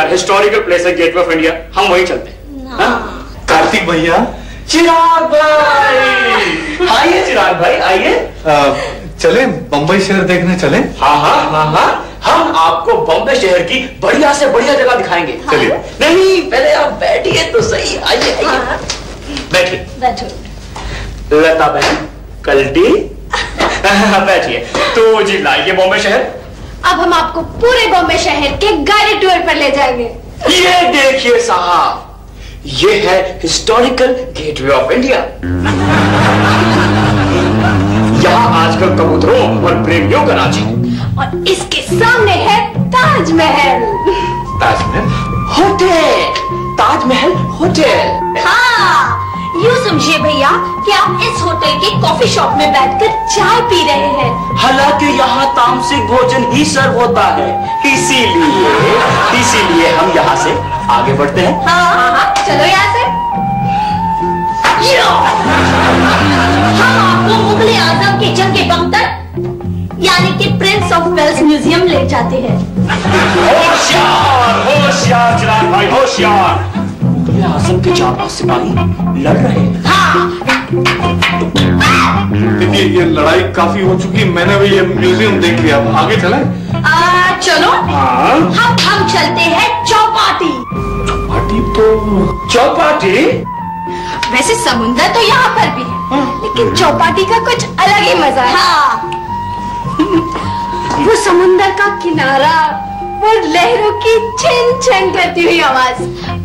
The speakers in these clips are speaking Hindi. यार, हिस्टोरिकल प्लेस है गेटवे ऑफ इंडिया, हम वहीं चलते हैं। कार्तिक भैया, चिराग भाई आइए, चिराग भाई आइए, चले बम्बई शहर देखने चले। हाँ हाँ हाँ हाँ, हम आपको बम्बई शहर की बढ़िया से बढ़िया जगह दिखाएंगे। हाँ। चलिए, नहीं पहले आप बैठिए तो सही, आइए आइए। हाँ। बैठिए बैठो लता बहन, कल्टी बैठिए। तो जी लाइए बॉम्बे शहर, अब हम आपको पूरे बॉम्बे शहर के गाइडेड टूर पर ले जाएंगे। ये देखिए साहब, ये है हिस्टोरिकल गेटवे ऑफ इंडिया। यहाँ आजकल कबूतरों और प्रेमियों का राज है, और इसके सामने है ताजमहल। Taj Mahal hotel, Taj Mahal hotel. हाँ, यूँ समझिए भैया कि आप इस होटल के कॉफी शॉप में बैठकर चाय पी रहे हैं, हालांकि यहाँ तामसिक भोजन ही सर्व होता है, इसीलिए हम यहाँ से आगे बढ़ते हैं। हाँ हाँ हाँ, चलो यहाँ से। हम आपको मुगले आजम के जंग के बख्तर यानी कि प्रिंस ऑफ वेल्स म्यूजियम ले जाते हैं। होशियार होशियार चिराग भाई, होशियार, मुगले आजम के जाबाज सिपाही लड़ रहे हैं। हाँ, ये लड़ाई काफी हो चुकी, मैंने भी ये म्यूजियम देख लिया, आगे चले। चलो हम चलते हैं चौपाटी। तो चौपाटी, वैसे समुंदर तो यहाँ पर भी है, लेकिन चौपाटी का कुछ अलग ही मजा है। हाँ। वो समुंदर का किनारा, वो लहरों की छिन छिन करती हुई आवाज,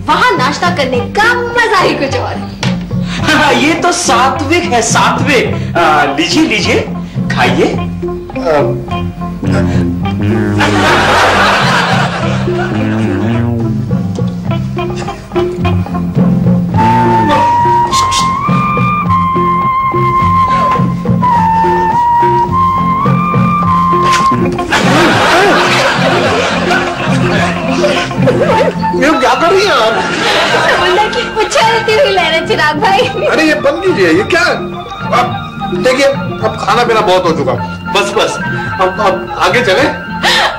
वहाँ नाश्ता करने का मजा ही कुछ और है। हाँ, ये तो सात्विक है, सात्विक। लीजिए लीजिए, खाइए। क्या कर रही है आप? समुद्र की उछलती हुई लहरें चिराग भाई। अरे ये बंद कीजिए, ये क्या? अब देखिए, अब खाना पीना बहुत हो चुका, बस बस, अब आगे चले।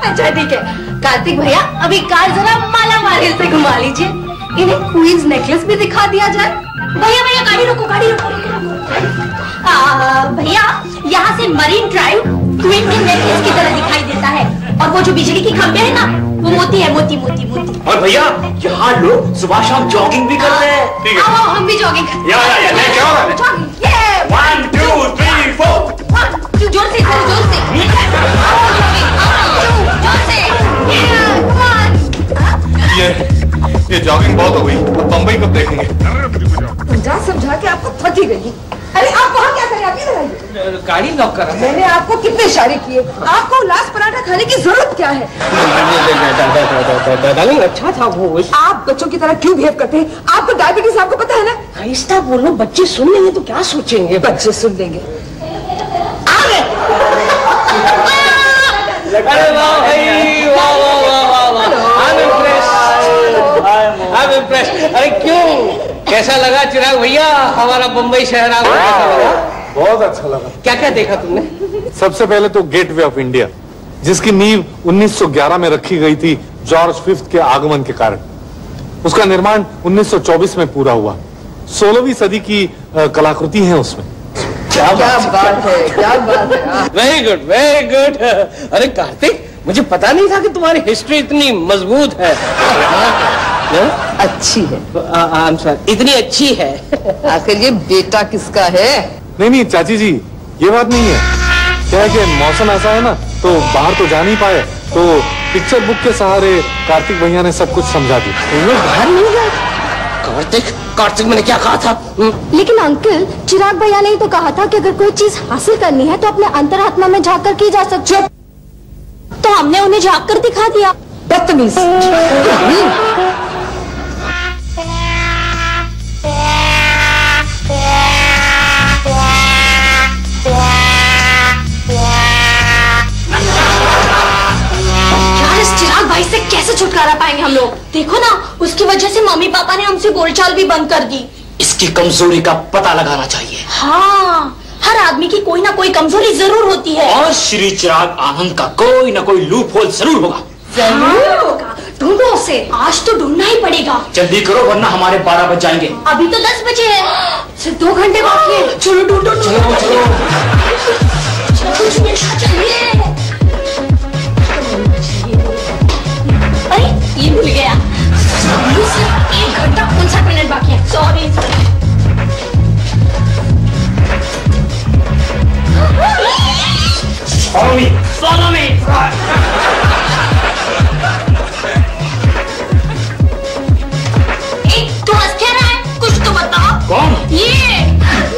अच्छा ठीक है कार्तिक भैया, अभी कार जरा माला माल से घुमा लीजिए, इन्हें क्वींस नेकलेस भी दिखा दिया जाए। भैया भैया गाड़ी रोको, गाड़ी रोको भैया, यहाँ से मरीन ड्राइव क्वीन के नेकलेस की तरह दिखाई देता है, और वो जो बिजली की खंभे है ना, वो मोती है, मोती मोती मोती। और भैया यहाँ लोग सुबह शाम जॉगिंग भी कर रहे हैं। ठीक है, आओ हम भी जॉगिंग करते हैं। या मैं क्या हो रहा है? 1 2 3 4 1 2 जोर से, जोर से, जोर से। ये जॉगिंग बहुत हो गई, अब बम्बई कब देखेंगे? समझा समझा के आपको थकी गई। अरे आप वहाँ क्या कर रहे हैं? गाड़ी लॉक करा। मैंने आपको कितने इशारे किए, आपको लास्ट पराठा खाने की जरूरत क्या है? डार्लिंग अच्छा था वो। आप बच्चों की तरह क्यों बिहेव करते हैं? आपको डायबिटीज, आपको पता है ना। आहिस्ता बोलो, बच्चे सुन लेंगे तो क्या सोचेंगे? बच्चे सुन लेंगे। अरे क्यों, कैसा लगा चिराग भैया हमारा बम्बई शहर? आपको कैसा लगा? बहुत अच्छा लगा। क्या क्या देखा तुमने? सबसे पहले तो गेटवे ऑफ इंडिया, जिसकी नींव 1911 में रखी गई थी जॉर्ज फिफ्थ के आगमन के कारण। उसका निर्माण 1924 में पूरा हुआ। 16वीं सदी की कलाकृति है उसमें। क्या बात है, क्या बात है। Very good very good. अरे कार्तिक, मुझे पता नहीं था कि तुम्हारी हिस्ट्री इतनी मजबूत है। अच्छी है। आई एम सॉरी, इतनी अच्छी है। आखिर ये बेटा किसका है? नहीं नहीं चाची जी, ये बात नहीं है, क्या है कि मौसम ऐसा है ना, तो बाहर तो जा नहीं पाए, तो पिक्चर बुक के सहारे कार्तिक भैया ने सब कुछ समझा दिया। वो बाहर नहीं गए? कार्तिक, कार्तिक मैंने क्या कहा था? लेकिन अंकल, चिराग भैया ने तो कहा था कि अगर कोई चीज हासिल करनी है तो अपने अंतरात्मा में झाँक कर की जा सकती है, तो हमने उन्हें झाँक कर दिखा दिया। बदतमीज। इससे कैसे छुटकारा पाएंगे हम लोग? देखो ना, उसकी वजह से मम्मी पापा ने हमसे बोलचाल भी बंद कर दी। इसकी कमजोरी का पता लगाना चाहिए। हाँ, हर आदमी की कोई ना कोई कमजोरी जरूर होती है, और श्री चिराग आनंद का कोई ना कोई लूप होल जरूर होगा। जरूर होगा, ढूंढो, से? आज तो ढूंढना ही पड़ेगा। जल्दी करो वरना हमारे 12 बज जाएंगे। अभी तो 10 बजे हैं, सिर्फ 2 घंटे बाकी हैं। चलो ढूंढो, चलो चलो। अरे ये भूल गया, सिर्फ 1 घंटा 59 मिनट बाकी है। Sorry. Follow me! Follow me! Hey, तू हंस क्या रहा है? कुछ तो बताओ। कौन? ये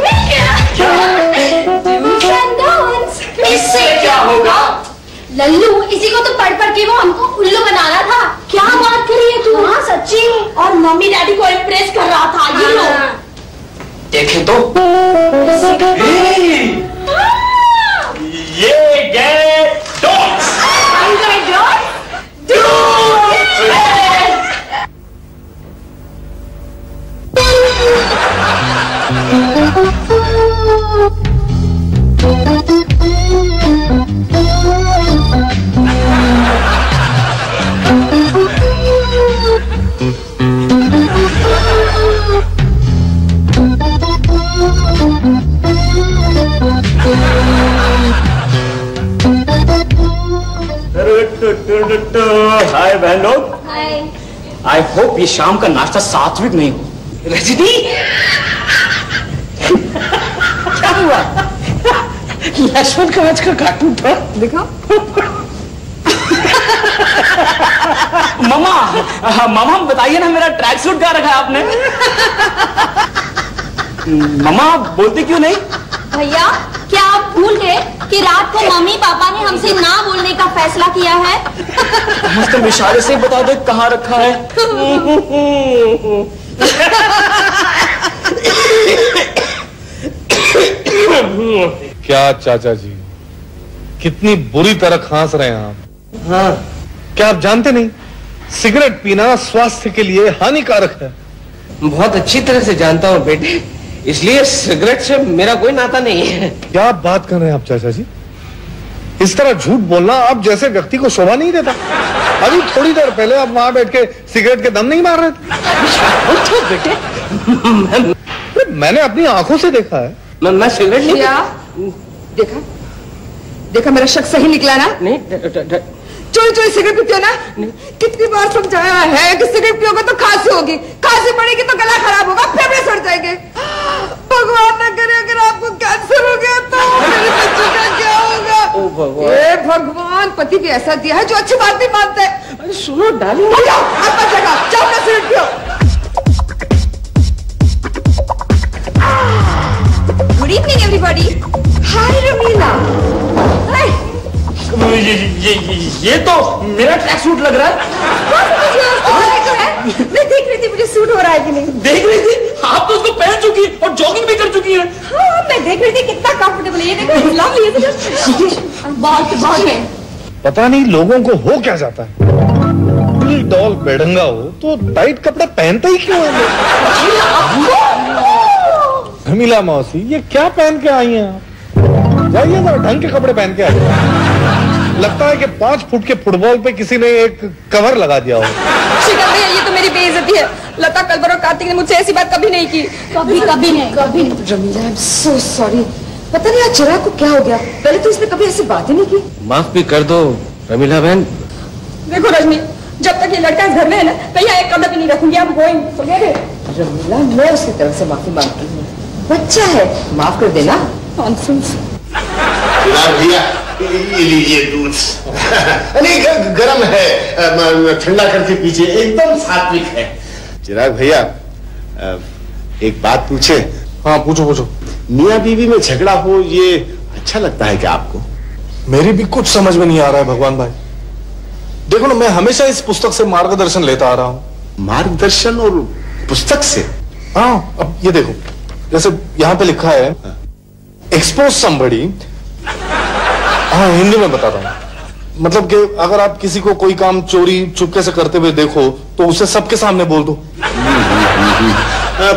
मैं क्या? इससे क्या होगा? लल्लू, इसी को तो पढ़ के वो हमको उल्लू बना रहा था। क्या बात कर रही है तू? हाँ सच्ची, और मम्मी डैडी को इम्प्रेस कर रहा था। ये लो, देखे तो ये get dogs. Are you going dogs? हाय बहन लोग, आई होप ये शाम का नाश्ता सात्विक नहीं हो। रजनी क्या हुआ? लक्ष्मण कवच का कार्टून था, देखा? मामा मामा बताइए ना, मेरा ट्रैक सूट कहाँ रखा है आपने? मामा बोलते क्यों नहीं? भैया क्या आप भूल गए कि रात को मम्मी पापा ने हमसे ना बोलने का फैसला किया है? मुझको इशारे से बता दो कहाँ रखा है। क्या चाचा जी, कितनी बुरी तरह खांस रहे हैं आप। हाँ, क्या आप जानते नहीं सिगरेट पीना स्वास्थ्य के लिए हानिकारक है? बहुत अच्छी तरह से जानता हूँ बेटे, इसलिए सिगरेट से मेरा कोई नाता नहीं है। क्या बात कर रहे हैं आप चाचा जी, इस तरह झूठ बोलना आप जैसे व्यक्ति को शोभा नहीं देता। अभी थोड़ी देर पहले आप वहां बैठ के सिगरेट के दम नहीं मार रहे थे। बेटे मैंने अपनी आंखों से देखा है। मैं सिगरेट नहीं देखा। देखा मेरा शक सही निकला ना? नहीं, चोरी चोरी सिगरेट पीते हो ना? कितनी बार समझाया है कि सिगरेट पियोगे तो खांसी होगी, खांसी पड़ेगी तो गला खराब होगा, फेफड़े सड़ जाएंगे। भगवान न करे अगर आपको कैंसर हो गया तो मेरे बच्चे का क्या होगा? ओ भगवान, ए भगवान, पति भी ऐसा दिया है जो अच्छी बात नहीं मानता है। अरे सुनो डार्लिंग, हो जाओ आपका जगह, जाओ ना सिगरेट पियो। Good evening everybody. Hi Ramila, ये तो मेरा ट्रैक सूट लग रहा है। मैं देख रही थी मुझे सूट हो रहा है कि नहीं। देख रही थी, आप तो उसको पहन चुकी और जॉगिंग भी कर चुकी है। हाँ, मैं देख रही थी कितना कंफर्टेबल है। ये देखो लवली, बहुत बहुत है। पता नहीं लोगों को हो क्या जाता है। डॉल बेढंगा हो तो टाइट कपड़े पहनते ही क्यों है? धमीला मौसी ये क्या पहन के आई है आप? जाइए जरा ढंग के कपड़े पहन के आइए। लगता है कि 5 फुट के फुटबॉल पे किसी ने एक कवर लगा दिया हो। शिकल भैया ये तो मेरी बेइज्जती है। लता कलबर और कार्तिक ने मुझसे ऐसी बात कभी नहीं की। कभी नहीं। Ramila I am so sorry. पता नहीं आज चिराग को क्या हो गया, पहले तो इसने कभी ऐसी बात ही नहीं की। माफ भी कर दो रमीला बहन। देखो रजनी, जब तक ये लड़का इस घर में है ना, कहीं एक कदम भी नहीं रखूंगी। आप गोइंग रमीला, मैं उसकी तरफ से माफी मांगती हूँ, बच्चा है, माफ कर देना। लीजिए दूध, नहीं गरम है, ठंडा करके पीछे, एकदम सात्विक है। चिराग भैया एक बात पूछे? हाँ पूछो पूछो। मियाँ बीवी में झगड़ा हो ये अच्छा लगता है क्या आपको? मेरी भी कुछ समझ में नहीं आ रहा है भगवान भाई। देखो ना, मैं हमेशा इस पुस्तक से मार्गदर्शन लेता आ रहा हूँ। मार्गदर्शन और पुस्तक से? हाँ, अब ये देखो जैसे यहाँ पे लिखा है एक्सपोज समबडी। हाँ हिंदी में बताता हूँ, मतलब कि अगर आप किसी को कोई काम चोरी चुपके से करते हुए देखो तो उसे सबके सामने बोल दो।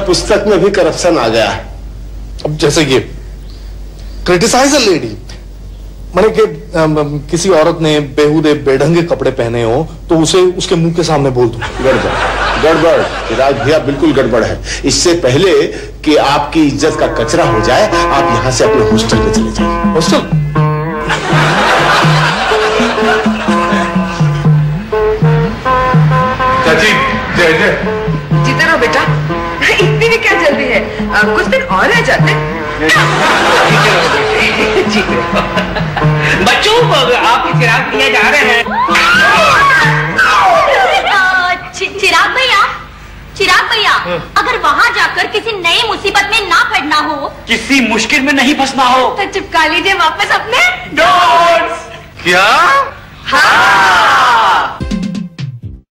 पुस्तक में भी करप्शन आ गया। अब जैसे ये क्रिटिसाइज अ लेडी, मतलब कि किसी औरत ने बेहुदे बेढंगे कपड़े पहने हो तो उसे उसके मुंह के सामने बोल दो। गड़बड़ गड़बड़ चिराग भैया, बिल्कुल गड़बड़ है। इससे पहले कि आपकी इज्जत का कचरा हो जाए, आप यहाँ से अपने हॉस्टल में चले जाइए। हॉस्टल चाची जय जय। जीते रहो बेटा, इतनी भी क्या जल्दी है, कुछ दिन और रह जाते हैं। बच्चों आप चिराग भैया जा रहे हैं। चिराग भैया, चिराग भैया, अगर वहाँ जाकर किसी नई मुसीबत में ना पड़ना हो, किसी मुश्किल में नहीं फंसना हो, तो चिपका लीजिए वापस अपने डोर्स। क्या? हाँ।